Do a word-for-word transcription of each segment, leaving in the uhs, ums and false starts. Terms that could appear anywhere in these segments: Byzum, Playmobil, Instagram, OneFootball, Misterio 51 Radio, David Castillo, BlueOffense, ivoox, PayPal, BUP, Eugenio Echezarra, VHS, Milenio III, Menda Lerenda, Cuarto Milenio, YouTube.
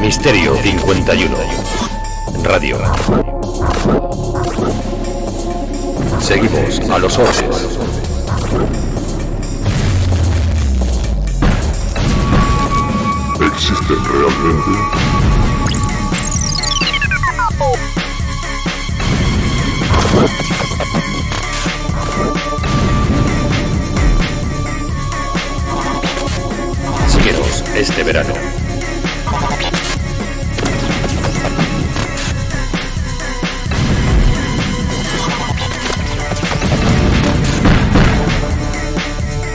Misterio cincuenta y uno Radio. Seguimos a los hombres. ¿Existen realmente? Síguenos este verano.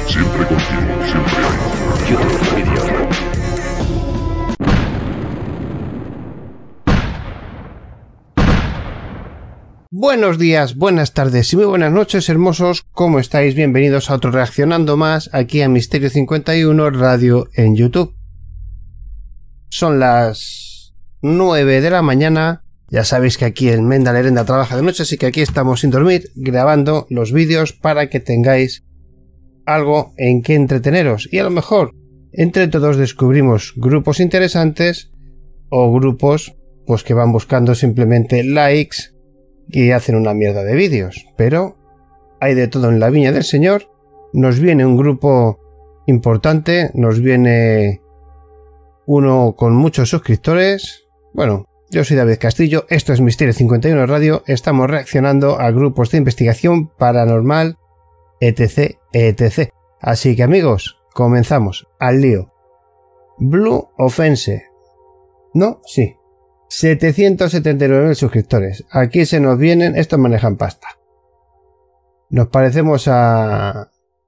Siempre contigo, siempre hay. YouTube Video. Buenos días, buenas tardes y muy buenas noches, hermosos. ¿Cómo estáis? Bienvenidos a otro Reaccionando Más, aquí a Misterio cincuenta y uno Radio en YouTube. Son las nueve de la mañana. Ya sabéis que aquí el Menda Lerenda trabaja de noche, así que aquí estamos sin dormir, grabando los vídeos para que tengáis algo en que entreteneros. Y a lo mejor, entre todos descubrimos grupos interesantes o grupos pues que van buscando simplemente likes y hacen una mierda de vídeos, pero hay de todo en la viña del Señor. Nos viene un grupo importante, nos viene uno con muchos suscriptores. Bueno, yo soy David Castillo, esto es Misterio cincuenta y uno Radio, estamos reaccionando a grupos de investigación paranormal, etc, etcétera. Así que amigos, comenzamos, al lío. Blue Offense. No, sí. setecientos setenta y nueve mil suscriptores. Aquí se nos vienen, estos manejan pasta. Nos parecemos a,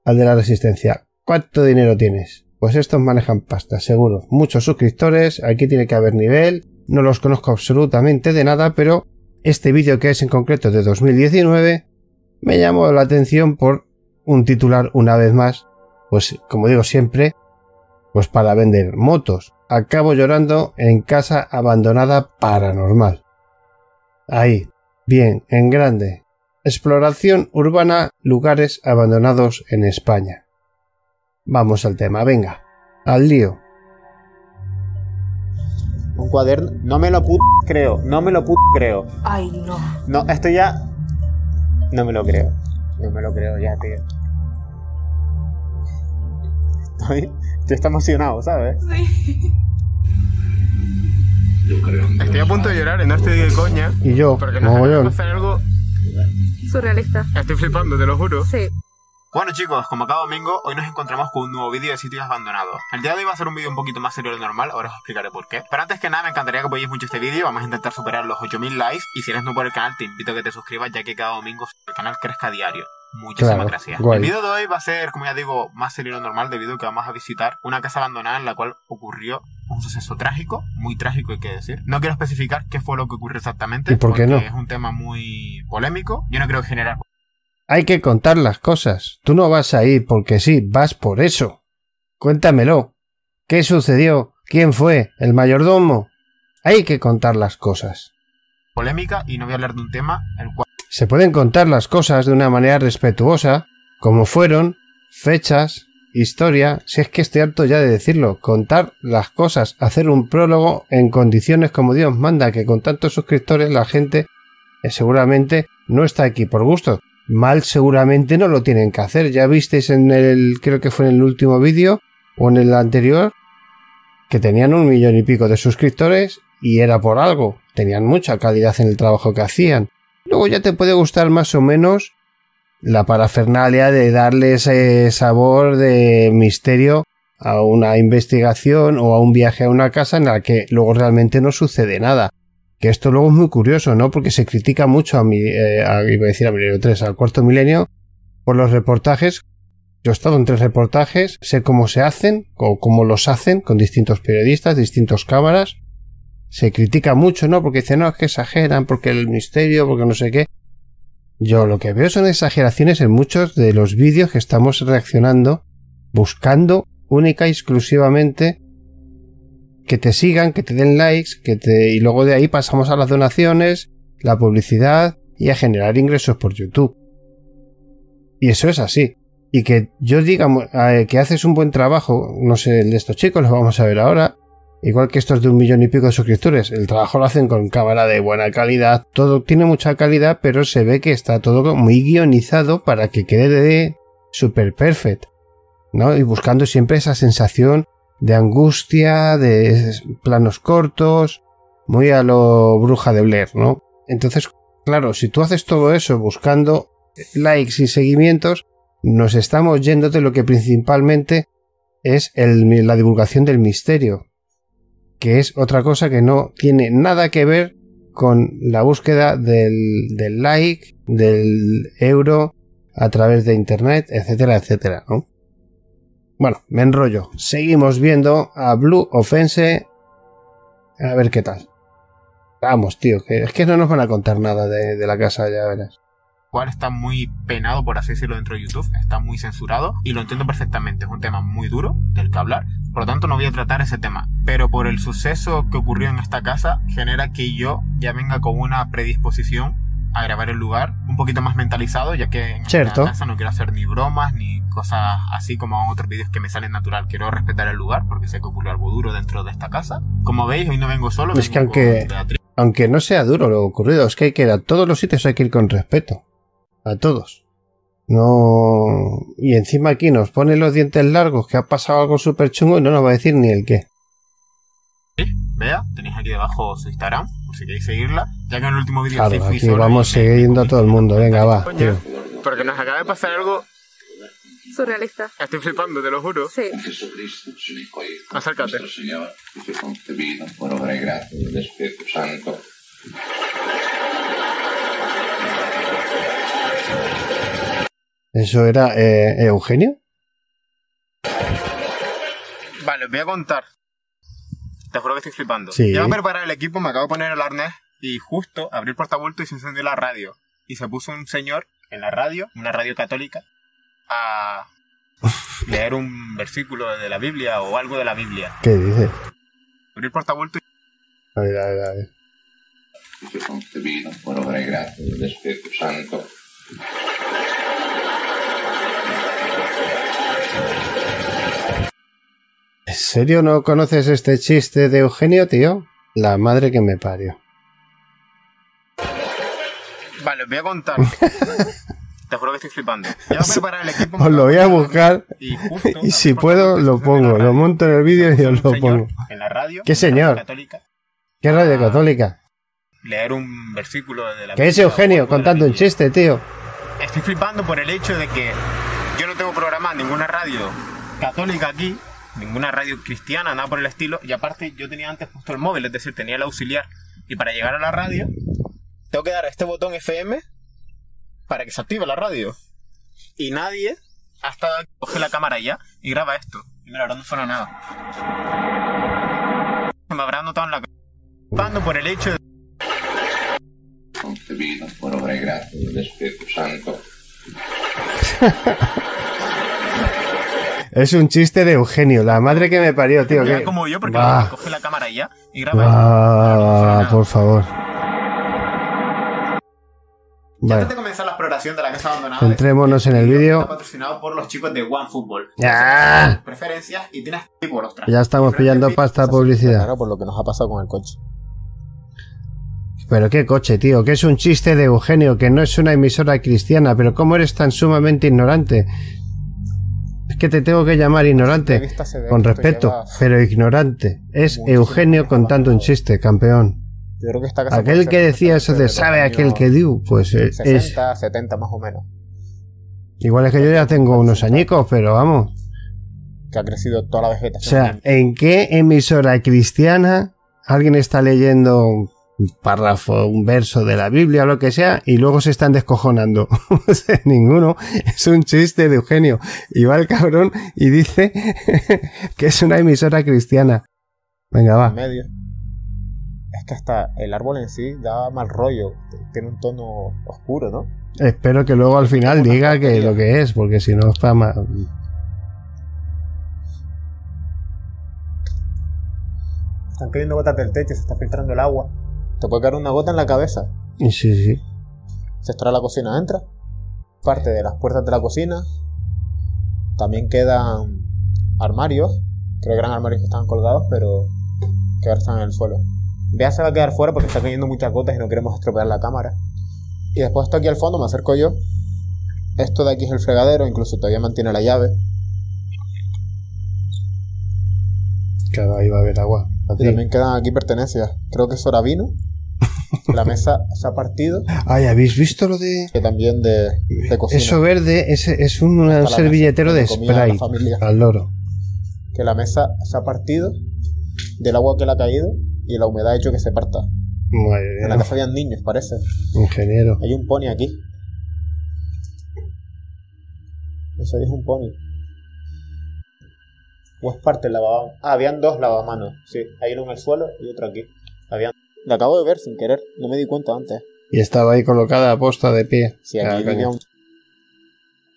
al de la Resistencia. ¿Cuánto dinero tienes? Pues estos manejan pasta, seguro. Muchos suscriptores, aquí tiene que haber nivel. No los conozco absolutamente de nada, pero este vídeo, que es en concreto de dos mil diecinueve, me llamó la atención por un titular una vez más. Pues como digo siempre, pues para vender motos. Acabo llorando en casa abandonada paranormal. Ahí, bien, en grande. Exploración urbana, lugares abandonados en España. Vamos al tema, venga, al lío. Un cuaderno, no me lo puto creo, no me lo puto creo. Ay, no. No, esto ya... No me lo creo, no me lo creo ya, tío. Estoy... Yo estoy emocionado, ¿sabes? Sí. Estoy a punto de llorar, no estoy de coña. Y yo, porque no voy a hacer algo surrealista. Estoy flipando, te lo juro. Sí. Bueno chicos, como cada domingo, hoy nos encontramos con un nuevo vídeo de sitios abandonados. El día de hoy va a ser un vídeo un poquito más serio de lo normal, ahora os explicaré por qué. Pero antes que nada, me encantaría que apoyéis mucho este vídeo, vamos a intentar superar los ocho mil likes. Y si eres nuevo por el canal, te invito a que te suscribas, ya que cada domingo el canal crezca a diario. Muchísimas claro, gracias. Guay. El video de hoy va a ser, como ya digo, más serio de lo normal, debido a que vamos a visitar una casa abandonada en la cual ocurrió un suceso trágico, muy trágico hay que decir. No quiero especificar qué fue lo que ocurrió exactamente, ¿y por qué porque no? Es un tema muy polémico. Yo no creo que generar... Hay que contar las cosas. Tú no vas ahí porque sí, vas por eso. Cuéntamelo. ¿Qué sucedió? ¿Quién fue? ¿El mayordomo? Hay que contar las cosas. Polémica, y no voy a hablar de un tema el cual... Se pueden contar las cosas de una manera respetuosa, como fueron, fechas, historia... Si es que estoy harto ya de decirlo, contar las cosas, hacer un prólogo en condiciones como Dios manda, que con tantos suscriptores la gente eh, seguramente no está aquí por gusto. Mal seguramente no lo tienen que hacer, ya visteis en el, creo que fue en el último vídeo o en el anterior, que tenían un millón y pico de suscriptores y era por algo, tenían mucha calidad en el trabajo que hacían. Luego ya te puede gustar más o menos la parafernalia de darle ese sabor de misterio a una investigación o a un viaje a una casa en la que luego realmente no sucede nada. Que esto luego es muy curioso, ¿no? Porque se critica mucho a mi, eh, a, iba a decir a Milenio tres, al Cuarto Milenio, por los reportajes. Yo he estado en tres reportajes, sé cómo se hacen o cómo los hacen con distintos periodistas, distintas cámaras. Se critica mucho, ¿no? Porque dicen, no, es que exageran, porque el misterio, porque no sé qué. Yo lo que veo son exageraciones en muchos de los vídeos que estamos reaccionando, buscando única y exclusivamente que te sigan, que te den likes, que te... y luego de ahí pasamos a las donaciones, la publicidad y a generar ingresos por YouTube. Y eso es así. Y que yo diga que haces un buen trabajo, no sé, el de estos chicos, lo vamos a ver ahora... Igual que estos de un millón y pico de suscriptores, el trabajo lo hacen con cámara de buena calidad, todo tiene mucha calidad, pero se ve que está todo muy guionizado para que quede super perfect, ¿no? Y buscando siempre esa sensación de angustia, de planos cortos, muy a lo Bruja de Blair, ¿no? Entonces, claro, si tú haces todo eso buscando likes y seguimientos, nos estamos yendo de lo que principalmente es el, la divulgación del misterio, que es otra cosa que no tiene nada que ver con la búsqueda del, del like, del euro a través de internet, etcétera, etcétera, ¿no? Bueno, me enrollo. Seguimos viendo a Blue Offense. A ver qué tal. Vamos, tío, que es que no nos van a contar nada de, de la casa, ya verás. Cual está muy penado, por así decirlo, dentro de YouTube, está muy censurado y lo entiendo perfectamente, es un tema muy duro del que hablar, por lo tanto no voy a tratar ese tema, pero por el suceso que ocurrió en esta casa genera que yo ya venga con una predisposición a grabar el lugar un poquito más mentalizado, ya que en esta casa no quiero hacer ni bromas ni cosas así como en otros vídeos que me salen natural. Quiero respetar el lugar porque sé que ocurrió algo duro dentro de esta casa. Como veis, hoy no vengo solo, es vengo que aunque, aunque no sea duro lo ocurrido, es que hay que ir a todos los sitios, hay que ir con respeto a todos, no. Y encima aquí nos pone los dientes largos que ha pasado algo súper chungo y no nos va a decir ni el qué. Sí, vea, tenéis aquí debajo su Instagram por si queréis seguirla, ya que en el último vídeo claro, aquí vamos siguiendo a todo el mundo. Venga, va, tío, porque nos acaba de pasar algo surrealista. Estoy flipando, te lo juro. Sí. Acércate. ¿Eso era eh, Eugenio? Vale, os voy a contar. Te juro que estoy flipando. Sí. Llevo a preparar el equipo, me acabo de poner el arnés y justo abrí el portavuelto y se encendió la radio. Y se puso un señor en la radio, una radio católica, a leer un versículo de la Biblia o algo de la Biblia. ¿Qué dice? Abrí el portavuelto y... A ver, a ver, a ver. Fue concebido por obra y gracia del Espíritu Santo. ¿En serio no conoces este chiste de Eugenio, tío? La madre que me parió. Vale, os voy a contar. Te juro que estoy flipando. Ya voy a preparar el equipo. Os lo voy a buscar y, justo, y si puedo lo pongo, lo monto en el vídeo y os lo pongo. En la radio. ¿Qué señor? Católica. ¿Qué radio católica? Leer un versículo de la... ¿Qué es Eugenio contando un chiste, tío? Estoy flipando por el hecho de que yo no tengo programada ninguna radio católica aquí, ninguna radio cristiana, nada por el estilo, y aparte yo tenía antes justo el móvil, es decir, tenía el auxiliar, y para llegar a la radio tengo que dar a este botón F M para que se active la radio, y nadie hasta coge la cámara ya y graba esto, y mira, ahora no suena nada. Me habrá notado en la cara por el hecho de concebido por obra y gracia del Espíritu Santo. Es un chiste de Eugenio, la madre que me parió, tío. Que... como yo, porque bah, coge la cámara y ya y graba. Ah, por favor. Ya antes de comenzar la exploración de la casa abandonada. Entrémonos en el vídeo. Está patrocinado por los chicos de OneFootball. Ya. Preferencias y tienes por ostras. Ya estamos pillando pasta publicidad. Claro, por lo que nos ha pasado con el coche. Pero qué coche, tío, que es un chiste de Eugenio, que no es una emisora cristiana, pero ¿cómo eres tan sumamente ignorante? Es que te tengo que llamar ignorante, con respeto, pero ignorante. Es Eugenio contando un chiste, campeón. Yo creo que esta casa aquel que decía eso de sabe aquel que dio, pues sesenta, setenta más o menos. Igual es que yo ya tengo unos añicos, pero vamos. Que ha crecido toda la vegetación. O sea, ¿en qué emisora cristiana alguien está leyendo un párrafo, un verso de la Biblia o lo que sea, y luego se están descojonando? Ninguno. Es un chiste de Eugenio. Y va el cabrón y dice que es una emisora cristiana. Venga, va. En medio. Es que hasta el árbol en sí da mal rollo. Tiene un tono oscuro, ¿no? Espero que luego al final diga que lo que es, porque si no está mal. Están cayendo gotas del techo, se está filtrando el agua. Te puede caer una gota en la cabeza. Sí, sí. Se extrae la cocina, entra. Parte de las puertas de la cocina. También quedan armarios. Creo que eran armarios que estaban colgados, pero que ahora están en el suelo. Vea, se va a quedar fuera porque está cayendo muchas gotas y no queremos estropear la cámara. Y después está aquí al fondo, me acerco yo. Esto de aquí es el fregadero, incluso todavía mantiene la llave. Claro, ahí va a haber agua. Y también quedan aquí pertenencias. Creo que es hora vino. La mesa se ha partido. Ay, ¿habéis visto lo de...? Que también de, de cocina. Eso verde es, es un, un servilletero de Sprite al loro. Que la mesa se ha partido del agua que le ha caído y la humedad ha hecho que se parta. Madre mía. En la casa habían niños, parece. Ingeniero. Hay un pony aquí. Eso ahí es un pony. ¿O es parte del lavamanos? Ah, habían dos lavamanos. Sí, hay uno en el suelo y otro aquí. Habían... La acabo de ver sin querer, no me di cuenta antes. Y estaba ahí colocada a posta de pie. Sí, aquí tenía un...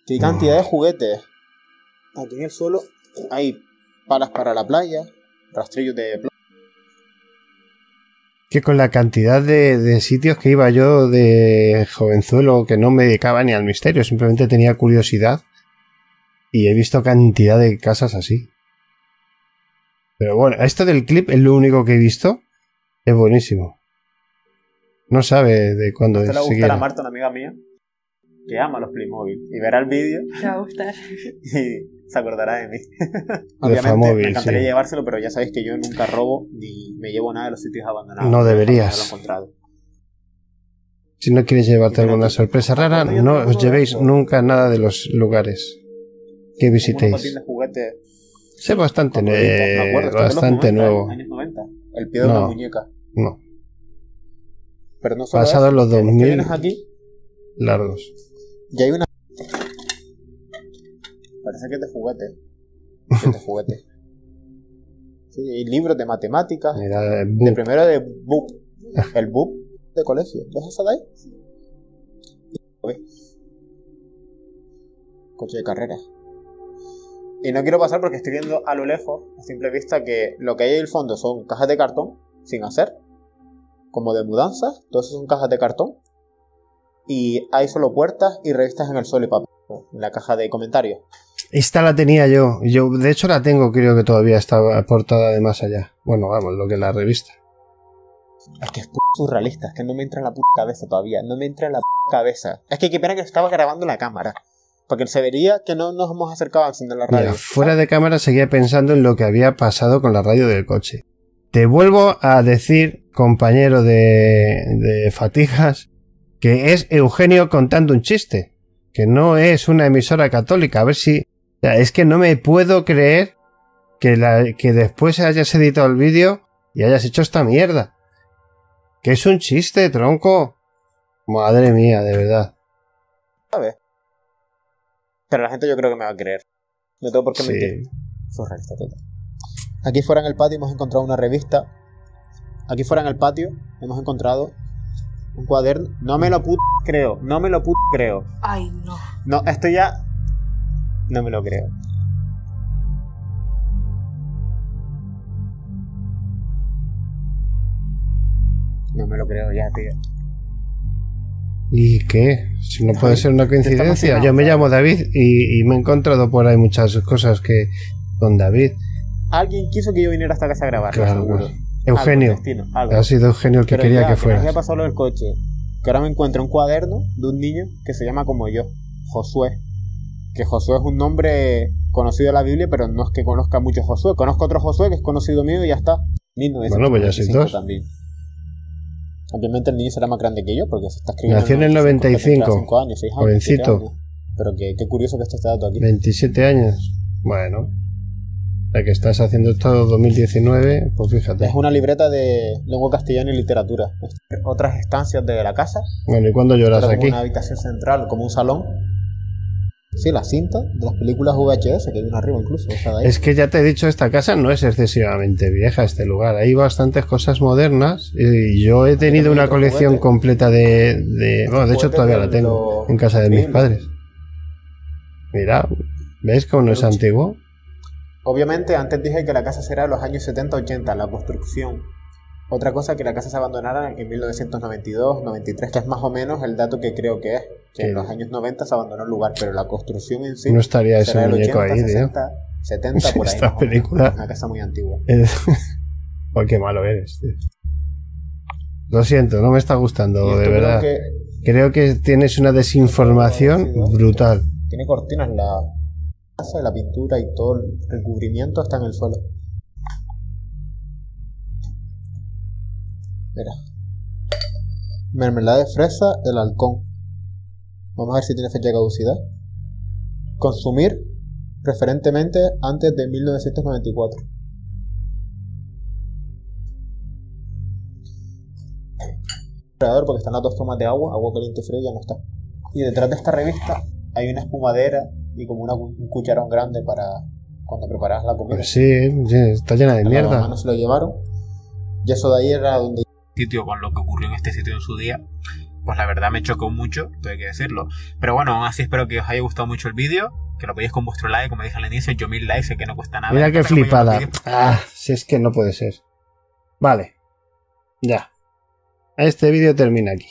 Qué cantidad de juguetes. Aquí en el suelo hay palas para la playa, rastrillos de playa. Que con la cantidad de, de sitios que iba yo de jovenzuelo, que no me dedicaba ni al misterio, simplemente tenía curiosidad. Y he visto cantidad de casas así. Pero bueno, esto del clip es lo único que he visto. Es buenísimo. No sabe de cuándo es. Te le va a gustar a Marta, una amiga mía, que ama los Playmobil. Y verá el vídeo. Te va a gustar. Y se acordará de mí. Obviamente, Famóvil, me encantaría sí. llevárselo, pero ya sabéis que yo nunca robo ni me llevo nada de los sitios abandonados. No deberías. Lo si no quieres llevarte alguna sorpresa rara, no os llevéis nunca nada de los lugares que visitéis. Sé bastante, eh, acuerdo, bastante nuevo. años noventa. El pie de no. una muñeca. No. Pero no solo pasados los dos mil aquí, largos. Y hay una... Parece que te juguete. Que te juguete. Sí, y libros de matemáticas. Mira, el de primero de B U P. El B U P de colegio. ¿Ves esa de ahí? Sí. Coche de carreras. Y no quiero pasar porque estoy viendo a lo lejos, a simple vista, que lo que hay en el fondo son cajas de cartón, sin hacer, como de mudanzas, todas esas son cajas de cartón. Y hay solo puertas y revistas en el suelo y papel, en la caja de comentarios. Esta la tenía yo, yo de hecho la tengo, creo que todavía está portada de más allá. Bueno, vamos, lo que es la revista. Es que es p*** surrealista, es que no me entra en la p*** cabeza todavía, no me entra en la p*** cabeza. Es que qué pena que estaba grabando la cámara. Porque se vería que no nos hemos acercado a encender la radio. Mira, fuera de cámara seguía pensando en lo que había pasado con la radio del coche. Te vuelvo a decir, compañero de, de Fatijas, que es Eugenio contando un chiste. Que no es una emisora católica. A ver si... O sea, es que no me puedo creer que, la, que después hayas editado el vídeo y hayas hecho esta mierda. Que es un chiste, tronco. Madre mía, de verdad. A ver. Pero la gente yo creo que me va a creer. No tengo por qué sí. mentir. Surrealista total. Aquí fuera en el patio hemos encontrado una revista. Aquí fuera en el patio hemos encontrado un cuaderno. No me lo puto creo. No me lo puto creo. Ay, no. No, esto ya... No me lo creo. No me lo creo ya, tío. ¿Y qué? Si no puede ser una coincidencia. Yo me llamo David y, y me he encontrado por ahí muchas cosas que con David. Alguien quiso que yo viniera a esta casa a grabar. Claro, seguro. Eugenio. Algo, destino, algo. Ha sido Eugenio el que Pero quería ya, que fuera. Me había pasado lo del coche. Que ahora me encuentro un cuaderno de un niño que se llama como yo, Josué. Que Josué es un nombre conocido de la Biblia, pero no es que conozca mucho Josué. Conozco otro Josué que es conocido mío y ya está. Bueno, pues ya sois dos. También. Obviamente el niño será más grande que yo porque se está escribiendo. Nació en el noventa y cinco, años, seis años, jovencito. Años. Pero qué, qué curioso que esté este dato aquí. veintisiete años. Bueno, la que estás haciendo esto dos mil diecinueve, pues fíjate. Es una libreta de lengua castellana y literatura. Otras estancias de la casa. Bueno, ¿y cuándo lloras aquí? Como una habitación central, como un salón. Sí, la cinta de las películas V H S que hay una arriba incluso. O sea, de ahí. Es que ya te he dicho, esta casa no es excesivamente vieja, este lugar. Hay bastantes cosas modernas y yo he tenido una colección juguete. completa de... de bueno, de hecho todavía la tengo en casa de mis padres. Mira, ¿ves cómo no es antiguo? Obviamente, antes dije que la casa será de los años setenta ochenta, la construcción. Otra cosa que la casa se abandonara en mil novecientos noventa y dos noventa y tres, que es más o menos el dato que creo que es. Que sí. En los años noventa se abandonó el lugar, pero la construcción en sí... No estaría ese muñeco ochenta, ahí, sesenta, tío. setenta, por ahí. Esta película... Menos, una casa muy antigua. Ay, qué malo eres, tío. Lo siento, no me está gustando, de verdad. Creo que... creo que tienes una desinformación brutal. Tiene cortinas la casa, la pintura y todo el recubrimiento está en el suelo. Mira. Mermelada de fresa, el halcón. Vamos a ver si tiene fecha de caducidad. Consumir preferentemente antes de mil novecientos noventa y cuatro. Porque están las dos tomas de agua, agua caliente y frío, ya no está. Y detrás de esta revista hay una espumadera y como una, un cucharón grande para cuando preparas la comida. Pues sí, sí, está llena de la mierda. Las manos se lo llevaron. Y eso de ahí era donde... sitio con lo que ocurrió en este sitio en su día, pues la verdad me chocó mucho, tengo que decirlo. Pero bueno, aún así espero que os haya gustado mucho el vídeo, que lo veáis con vuestro like, como dije al inicio, yo mil likes, sé que no cuesta nada. Mira qué flipada. Ah, si es que no puede ser. Vale. Ya. Este vídeo termina aquí.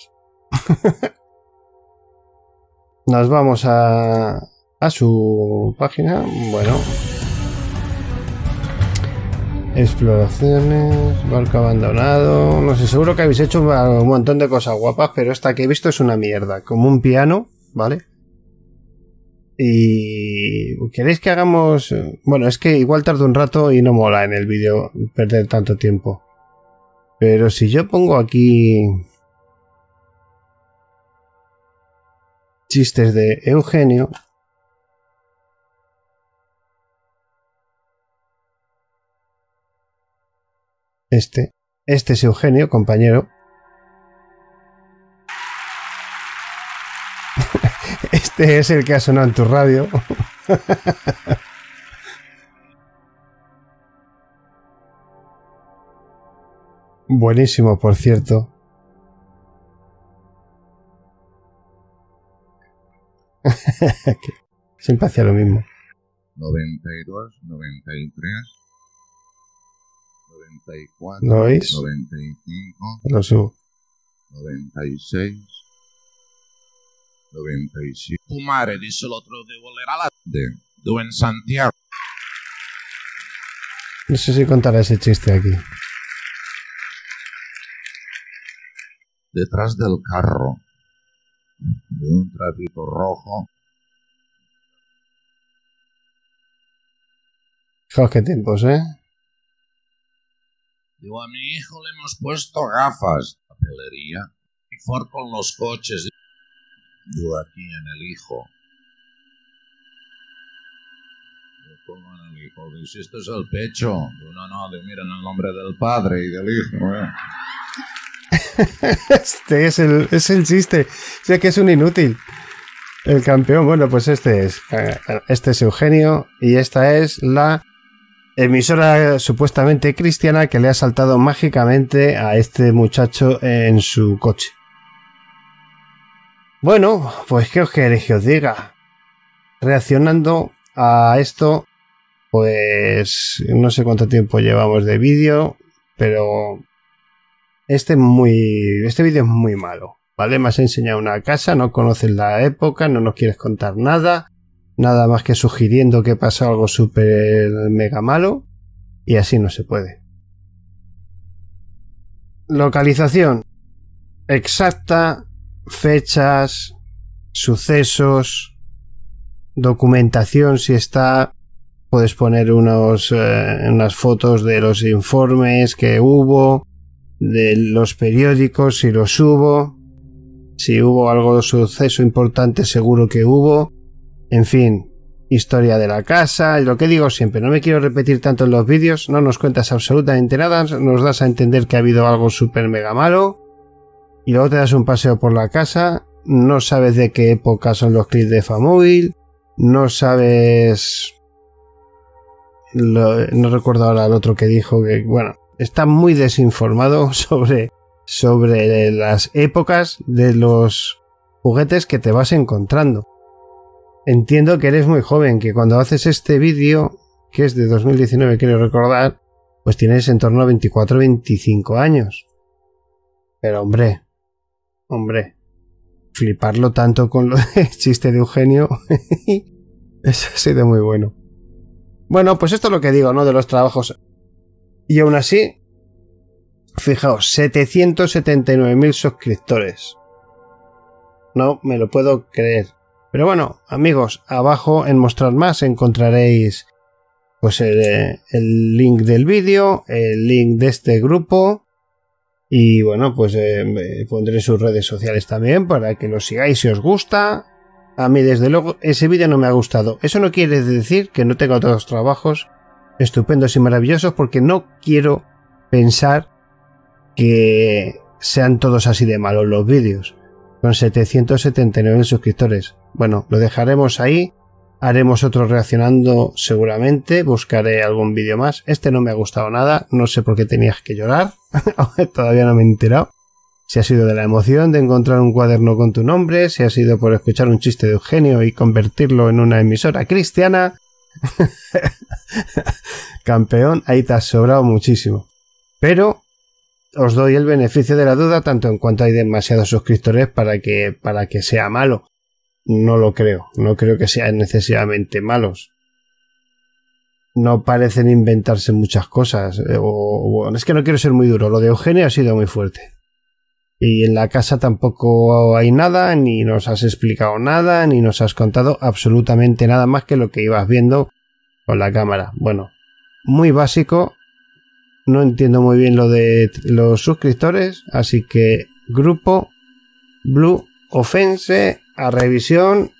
Nos vamos a, a su página. Bueno. Exploraciones, barco abandonado. No sé, seguro que habéis hecho un montón de cosas guapas, pero esta que he visto es una mierda. Como un piano, ¿vale? Y... ¿queréis que hagamos...? Bueno, es que igual tarda un rato y no mola en el vídeo perder tanto tiempo. Pero si yo pongo aquí chistes de Eugenio, este, este es Eugenio, compañero. Este es el que ha sonado en tu radio. Buenísimo, por cierto. Siempre hacía lo mismo. noventa y dos, noventa y tres, noventa y cuatro, ¿lo veis? noventa y cinco, lo subo. noventa y seis, noventa y siete. Fumare, dice el otro, de volver a la... de, de en Santiago. No sé si contará ese chiste aquí. Detrás del carro, de un trapito rojo. Fijaos qué tiempos, ¿eh? Digo, a mi hijo le hemos puesto gafas, papelería, y Ford con los coches. Digo, aquí en el hijo. Digo, ¿cómo en el hijo? Digo, si esto es el pecho. Digo, no, no, digo, mira, en el nombre del padre y del hijo, ¿eh? Este es el, es el chiste. O sea que es un inútil. El campeón, bueno, pues este es. Este es Eugenio. Y esta es la emisora supuestamente cristiana que le ha saltado mágicamente a este muchacho en su coche. Bueno, pues ¿qué os queréis que os diga? Reaccionando a esto, pues no sé cuánto tiempo llevamos de vídeo, pero... Este, muy, este vídeo es muy malo, ¿vale? Me has enseñado una casa, no conoces la época, no nos quieres contar nada, nada más que sugiriendo que pasó algo súper mega malo, y así no se puede. Localización exacta, fechas, sucesos, documentación, si está... Puedes poner unos, eh, unas fotos de los informes que hubo... de los periódicos, si los hubo, si hubo algo de suceso importante, seguro que hubo, en fin, historia de la casa, lo que digo siempre, no me quiero repetir tanto en los vídeos, no nos cuentas absolutamente nada, nos das a entender que ha habido algo súper mega malo, y luego te das un paseo por la casa, no sabes de qué época son los clips de Famóvil, no sabes... Lo, no recuerdo ahora el otro que dijo que, bueno... Está muy desinformado sobre, sobre las épocas de los juguetes que te vas encontrando. Entiendo que eres muy joven, que cuando haces este vídeo, que es de dos mil diecinueve, quiero recordar, pues tienes en torno a veinticuatro a veinticinco años. Pero hombre, hombre, fliparlo tanto con lo de chiste de Eugenio, eso ha sido muy bueno. Bueno, pues esto es lo que digo, ¿no? De los trabajos... Y aún así, Fijaos, setecientos setenta y nueve mil suscriptores. No me lo puedo creer. Pero bueno, amigos, abajo en mostrar más encontraréis pues el, el link del vídeo, el link de este grupo y bueno, pues eh, pondré sus redes sociales también para que lo sigáis si os gusta. A mí desde luego ese vídeo no me ha gustado. Eso no quiere decir que no tenga otros trabajos estupendos y maravillosos, porque no quiero pensar que sean todos así de malos los vídeos. Con setecientos setenta y nueve mil suscriptores. Bueno, lo dejaremos ahí. Haremos otro reaccionando seguramente. Buscaré algún vídeo más. Este no me ha gustado nada. No sé por qué tenías que llorar. Todavía no me he enterado. Si ha sido de la emoción de encontrar un cuaderno con tu nombre. Si ha sido por escuchar un chiste de Eugenio y convertirlo en una emisora cristiana. Campeón, ahí te has sobrado muchísimo. Pero... os doy el beneficio de la duda, tanto en cuanto hay demasiados suscriptores para que, para que sea malo. No lo creo. No creo que sean necesariamente malos. No parecen inventarse muchas cosas. O, o, es que no quiero ser muy duro. Lo de Eugenio ha sido muy fuerte. Y en la casa tampoco hay nada, ni nos has explicado nada, ni nos has contado absolutamente nada más que lo que ibas viendo con la cámara. Bueno, muy básico. No entiendo muy bien lo de los suscriptores, así que grupo Blue Offense a revisión,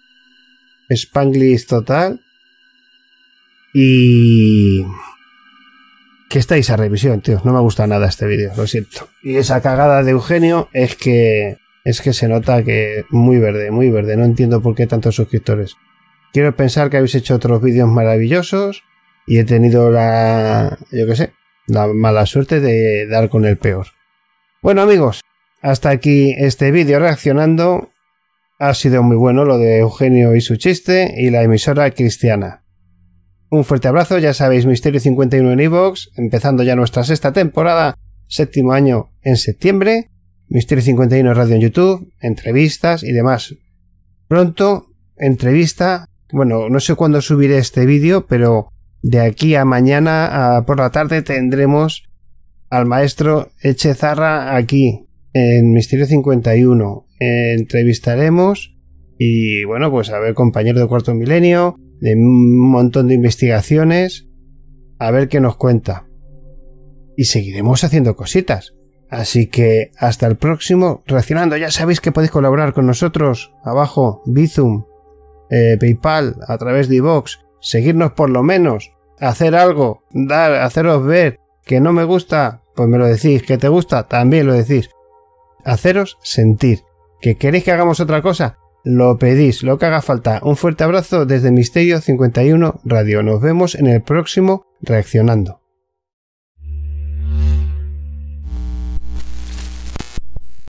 Spanglish total y... que estáis a revisión, tío. No me gusta nada este vídeo, lo siento. Y esa cagada de Eugenio es que es que se nota que muy verde, muy verde. No entiendo por qué tantos suscriptores. Quiero pensar que habéis hecho otros vídeos maravillosos y he tenido la... yo qué sé. La mala suerte de dar con el peor. Bueno, amigos, hasta aquí este vídeo reaccionando. Ha sido muy bueno lo de Eugenio y su chiste y la emisora cristiana. Un fuerte abrazo, ya sabéis, Misterio cincuenta y uno en iVoox, empezando ya nuestra sexta temporada, séptimo año en septiembre. Misterio cincuenta y uno Radio en YouTube, entrevistas y demás. Pronto, entrevista. Bueno, no sé cuándo subiré este vídeo, pero... de aquí a mañana a por la tarde tendremos al maestro Echezarra aquí en Misterio cincuenta y uno. Eh, entrevistaremos y bueno, pues a ver, compañero de Cuarto Milenio, de un montón de investigaciones, a ver qué nos cuenta. Y seguiremos haciendo cositas. Así que hasta el próximo reaccionando. Ya sabéis que podéis colaborar con nosotros abajo, Byzum, eh, PayPal, a través de iVoox. Seguirnos por lo menos, hacer algo, dar, haceros ver que no me gusta, pues me lo decís, que te gusta, también lo decís. Haceros sentir, que queréis que hagamos otra cosa, lo pedís, lo que haga falta. Un fuerte abrazo desde Misterio cincuenta y uno Radio, nos vemos en el próximo Reaccionando.